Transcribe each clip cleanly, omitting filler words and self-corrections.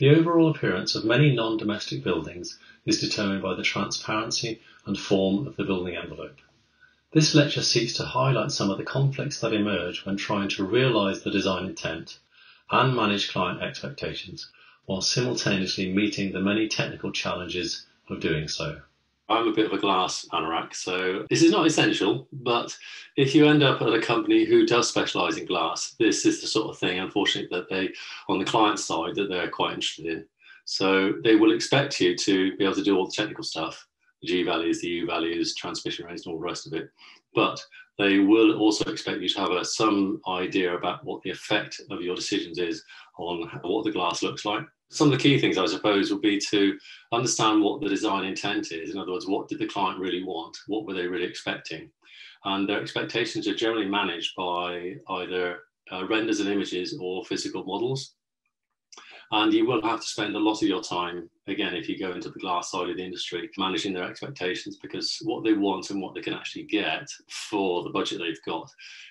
The overall appearance of many non-domestic buildings is determined by the transparency and form of the building envelope. This lecture seeks to highlight some of the conflicts that emerge when trying to realise the design intent and manage client expectations while simultaneously meeting the many technical challenges of doing so. I'm a bit of a glass anorak, so this is not essential, but if you end up at a company who does specialise in glass, this is the sort of thing, unfortunately, that they, on the client side, that they're quite interested in. So they will expect you to be able to do all the technical stuff, the G values, the U values, transmission rates, and all the rest of it. But they will also expect you to have some idea about what the effect of your decisions is on what the glass looks like. Some of the key things, I suppose, would be to understand what the design intent is. In other words, what did the client really want? What were they really expecting? And their expectations are generally managed by either renders and images or physical models. And you will have to spend a lot of your time, again, if you go into the glass side of the industry, managing their expectations, because what they want and what they can actually get for the budget they've got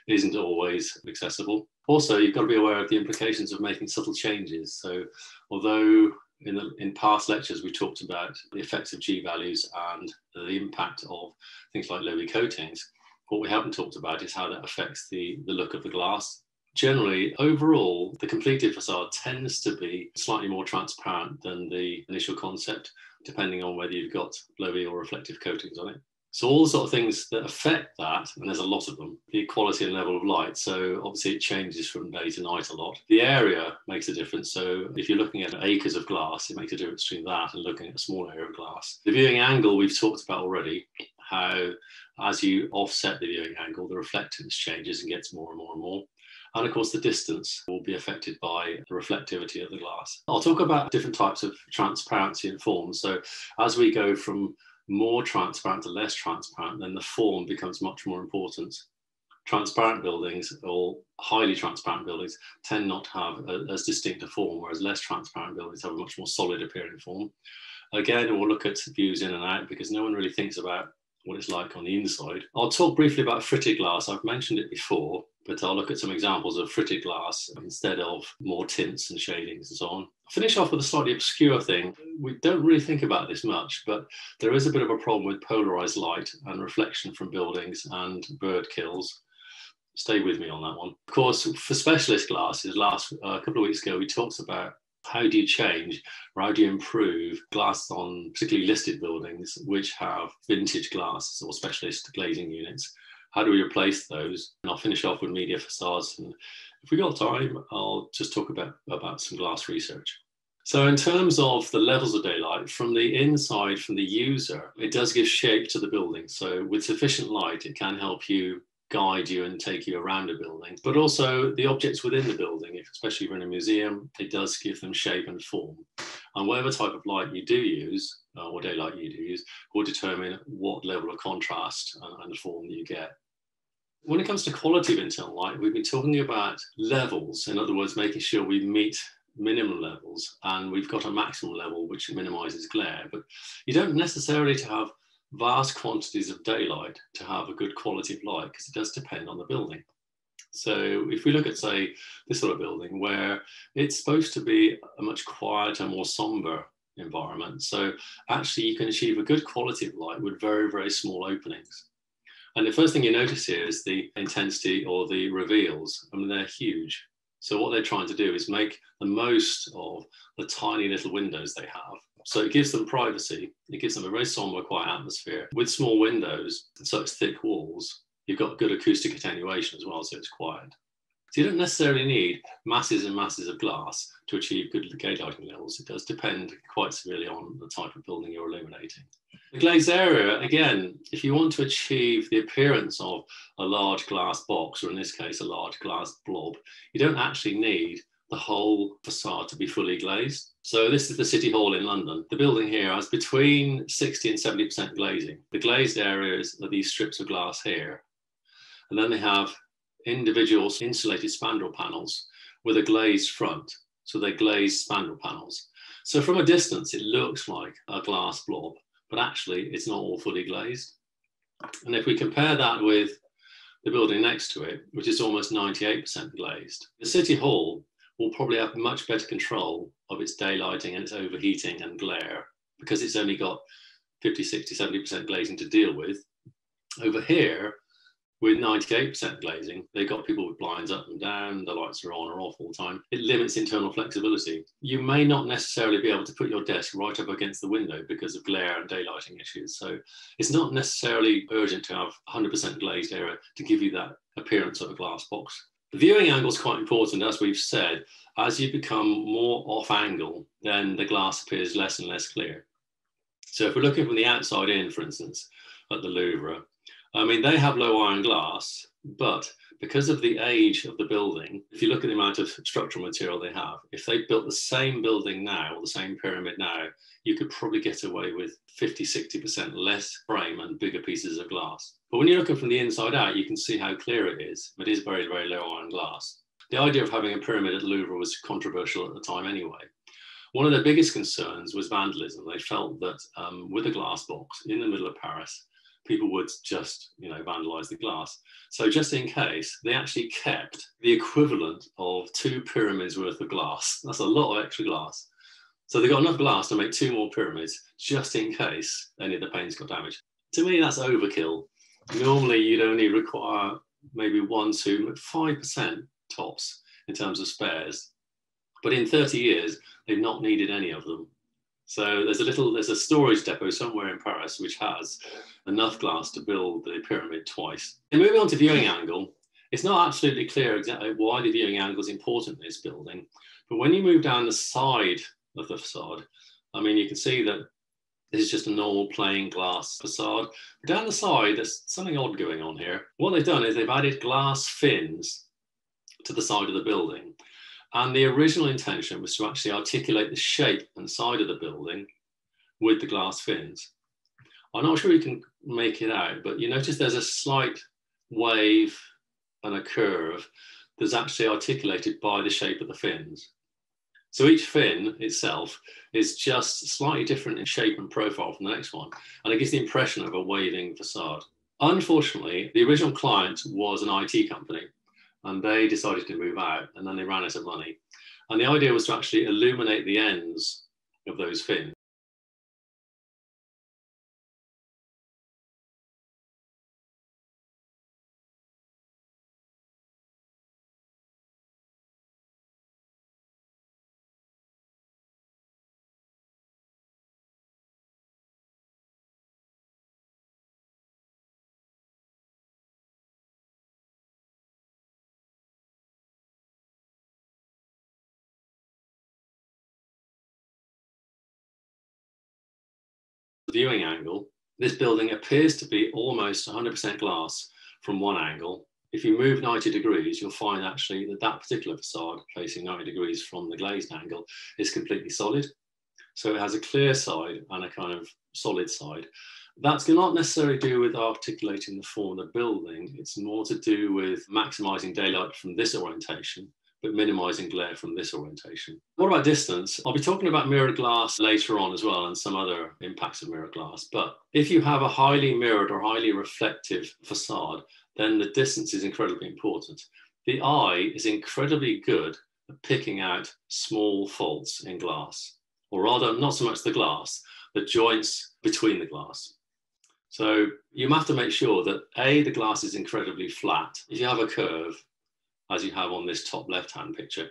isn't always accessible. Also, you've got to be aware of the implications of making subtle changes. So although in past lectures we talked about the effects of G values and the impact of things like Low-E coatings, what we haven't talked about is how that affects the look of the glass. Generally, overall, the completed facade tends to be slightly more transparent than the initial concept, depending on whether you've got Low-E or reflective coatings on it. So all the sort of things that affect that, and there's a lot of them, the quality and level of light. So obviously it changes from day to night a lot. The area makes a difference. So if you're looking at acres of glass, it makes a difference between that and looking at a small area of glass. The viewing angle we've talked about already, how as you offset the viewing angle, the reflectance changes and gets more and more and more. And of course, the distance will be affected by the reflectivity of the glass. I'll talk about different types of transparency and form. So as we go from more transparent to less transparent, then the form becomes much more important. Transparent buildings or highly transparent buildings tend not to have as distinct a form, whereas less transparent buildings have a much more solid appearing form. Again, we'll look at views in and out because no one really thinks about what it's like on the inside. I'll talk briefly about fritted glass. I've mentioned it before, but I'll look at some examples of fritted glass instead of more tints and shadings and so on. I'll finish off with a slightly obscure thing. We don't really think about this much, but there is a bit of a problem with polarized light and reflection from buildings and bird kills. Stay with me on that one. Of course, for specialist glasses, a couple of weeks ago, we talked about how do you change or how do you improve glass on particularly listed buildings which have vintage glass or specialist glazing units. How do we replace those? And I'll finish off with media facades. And if we've got time, I'll just talk about some glass research. So in terms of the levels of daylight, from the inside, from the user, it does give shape to the building. So with sufficient light, it can help you guide you and take you around a building, but also the objects within the building, especially if you're in a museum, it does give them shape and form. And whatever type of light you do use, or daylight you do use, will determine what level of contrast and form that you get. When it comes to quality of internal light, we've been talking about levels, in other words, making sure we meet minimum levels, and we've got a maximum level which minimises glare, but you don't necessarily have vast quantities of daylight to have a good quality of light because it does depend on the building. So if we look at, say, this sort of building where it's supposed to be a much quieter, more somber environment, so actually you can achieve a good quality of light with very, very small openings. And the first thing you notice here is the intensity or the reveals. I mean, they're huge. So what they're trying to do is make the most of the tiny little windows they have. So it gives them privacy. It gives them a very somber, quiet atmosphere with small windows and such thick walls. You've got good acoustic attenuation as well, so it's quiet. So you don't necessarily need masses and masses of glass to achieve good daylighting levels. It does depend quite severely on the type of building you're illuminating. The glazed area, again, if you want to achieve the appearance of a large glass box, or in this case, a large glass blob, you don't actually need the whole facade to be fully glazed. So this is the City Hall in London. The building here has between 60 and 70% glazing. The glazed areas are these strips of glass here. And then they have individual insulated spandrel panels with a glazed front. So they're glazed spandrel panels. So from a distance, it looks like a glass blob, but actually it's not all fully glazed. And if we compare that with the building next to it, which is almost 98% glazed, the City Hall will probably have much better control of its daylighting and its overheating and glare, because it's only got 50, 60, 70% glazing to deal with. Over here, with 98% glazing, they've got people with blinds up and down, the lights are on or off all the time. It limits internal flexibility. You may not necessarily be able to put your desk right up against the window because of glare and daylighting issues. So it's not necessarily urgent to have 100% glazed area to give you that appearance of a glass box. The viewing angle is quite important, as we've said. As you become more off angle, then the glass appears less and less clear. So if we're looking from the outside in, for instance, at the Louvre, I mean, they have low iron glass, but because of the age of the building, if you look at the amount of structural material they have, if they built the same building now, or the same pyramid now, you could probably get away with 50, 60% less frame and bigger pieces of glass. But when you're looking from the inside out, you can see how clear it is. It is very, very low iron glass. The idea of having a pyramid at Louvre was controversial at the time anyway. One of their biggest concerns was vandalism. They felt that with a glass box in the middle of Paris, people would just, vandalize the glass. So just in case, they actually kept the equivalent of 2 pyramids worth of glass. That's a lot of extra glass. So they got enough glass to make 2 more pyramids, just in case any of the panes got damaged. To me, that's overkill. Normally, you'd only require maybe 1, 2, 5% tops in terms of spares. But in 30 years, they've not needed any of them. So there's a storage depot somewhere in Paris which has enough glass to build the pyramid twice. And moving on to viewing angle, it's not absolutely clear exactly why the viewing angle is important in this building. But when you move down the side of the facade, I mean, you can see that this is just a normal plain glass facade. But down the side, there's something odd going on here. What they've done is they've added glass fins to the side of the building. And the original intention was to actually articulate the shape and side of the building with the glass fins. I'm not sure you can make it out, but you notice there's a slight wave and a curve that's actually articulated by the shape of the fins. So each fin itself is just slightly different in shape and profile from the next one. And it gives the impression of a waving facade. Unfortunately, the original client was an IT company. And they decided to move out, and then they ran out of money. And the idea was to actually illuminate the ends of those fins. Viewing angle, this building appears to be almost 100% glass from one angle. If you move 90 degrees, you'll find actually that that particular facade facing 90 degrees from the glazed angle is completely solid. So it has a clear side and a kind of solid side. That's not necessarily to do with articulating the form of the building. It's more to do with maximizing daylight from this orientation, but minimizing glare from this orientation. What about distance? I'll be talking about mirrored glass later on as well, and some other impacts of mirrored glass. But if you have a highly mirrored or highly reflective facade, then the distance is incredibly important. The eye is incredibly good at picking out small faults in glass, or rather not so much the glass, the joints between the glass. So you have to make sure that A, the glass is incredibly flat. If you have a curve, as you have on this top left-hand picture,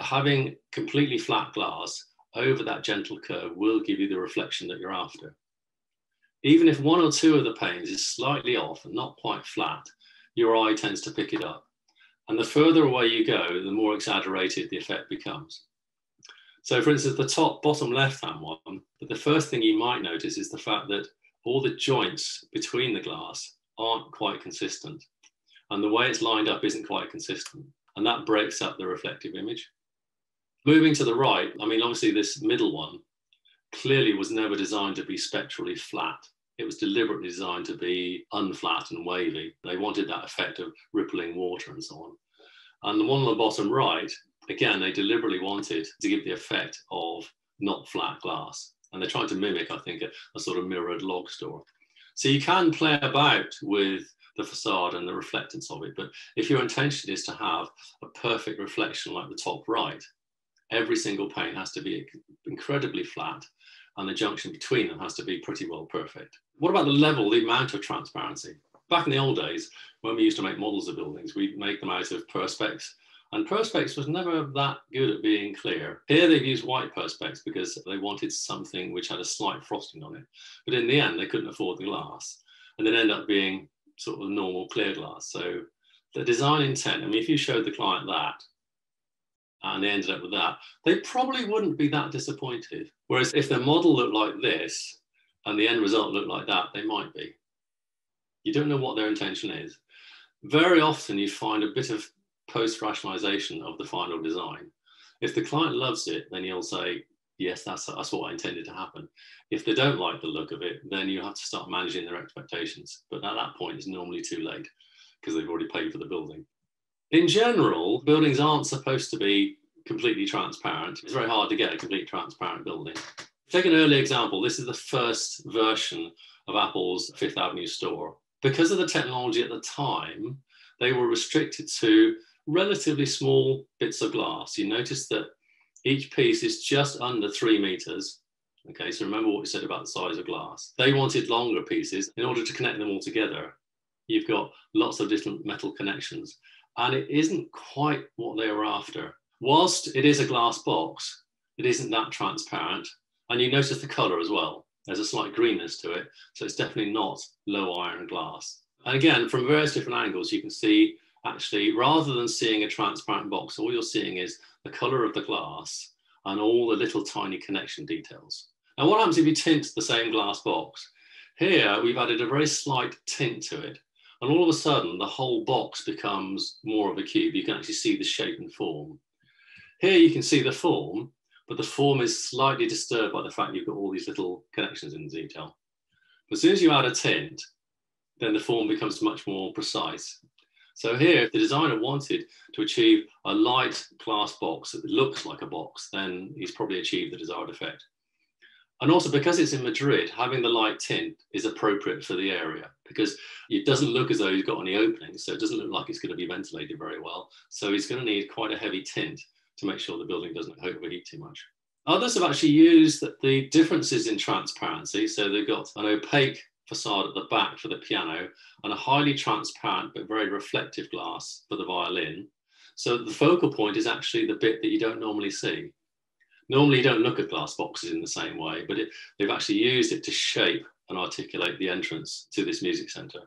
having completely flat glass over that gentle curve will give you the reflection that you're after. Even if 1 or 2 of the panes is slightly off and not quite flat, your eye tends to pick it up. And the further away you go, the more exaggerated the effect becomes. So for instance, the top bottom left-hand one, the first thing you might notice is the fact that all the joints between the glass aren't quite consistent. And the way it's lined up isn't quite consistent. And that breaks up the reflective image. Moving to the right, I mean, obviously this middle one clearly was never designed to be spectrally flat. It was deliberately designed to be unflat and wavy. They wanted that effect of rippling water and so on. And the one on the bottom right, again, they deliberately wanted to give the effect of not flat glass. And they're trying to mimic, I think, a sort of mirrored log store. So you can play about with the facade and the reflectance of it. But if your intention is to have a perfect reflection like the top right, every single pane has to be incredibly flat, and the junction between them has to be pretty well perfect. What about the level, the amount of transparency? Back in the old days, when we used to make models of buildings, we'd make them out of perspex, and perspex was never that good at being clear. Here they've used white perspex because they wanted something which had a slight frosting on it, but in the end they couldn't afford the glass, and then end up being sort of normal clear glass. So the design intent, I mean, if you showed the client that, and they ended up with that, they probably wouldn't be that disappointed. Whereas if their model looked like this, and the end result looked like that, they might be. You don't know what their intention is. Very often you find a bit of post-rationalization of the final design. If the client loves it, then you'll say, yes, that's what I intended to happen. If they don't like the look of it, then you have to start managing their expectations. But at that point, it's normally too late because they've already paid for the building. In general, buildings aren't supposed to be completely transparent. It's very hard to get a completely transparent building. Take an early example. This is the first version of Apple's Fifth Avenue store. Because of the technology at the time, they were restricted to relatively small bits of glass. You notice that each piece is just under 3 meters. Okay, so remember what we said about the size of glass. They wanted longer pieces. In order to connect them all together, you've got lots of different metal connections. And it isn't quite what they were after. Whilst it is a glass box, it isn't that transparent. And you notice the colour as well. There's a slight greenness to it. So it's definitely not low iron glass. And again, from various different angles, you can see actually, rather than seeing a transparent box, all you're seeing is the colour of the glass and all the little tiny connection details. Now, what happens if you tint the same glass box? Here, we've added a very slight tint to it. And all of a sudden, the whole box becomes more of a cube. You can actually see the shape and form. Here you can see the form, but the form is slightly disturbed by the fact you've got all these little connections in the detail. But as soon as you add a tint, then the form becomes much more precise. So here, if the designer wanted to achieve a light glass box that looks like a box, then he's probably achieved the desired effect. And also because it's in Madrid, having the light tint is appropriate for the area because it doesn't look as though he's got any openings, so it doesn't look like it's going to be ventilated very well. So he's going to need quite a heavy tint to make sure the building doesn't overheat too much. Others have actually used the differences in transparency. So they've got an opaque facade at the back for the piano and a highly transparent but very reflective glass for the violin. So the focal point is actually the bit that you don't normally see. Normally, you don't look at glass boxes in the same way, but they've actually used it to shape and articulate the entrance to this music centre.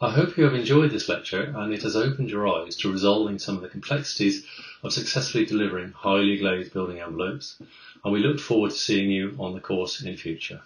I hope you have enjoyed this lecture and it has opened your eyes to resolving some of the complexities of successfully delivering highly glazed building envelopes, and we look forward to seeing you on the course in future.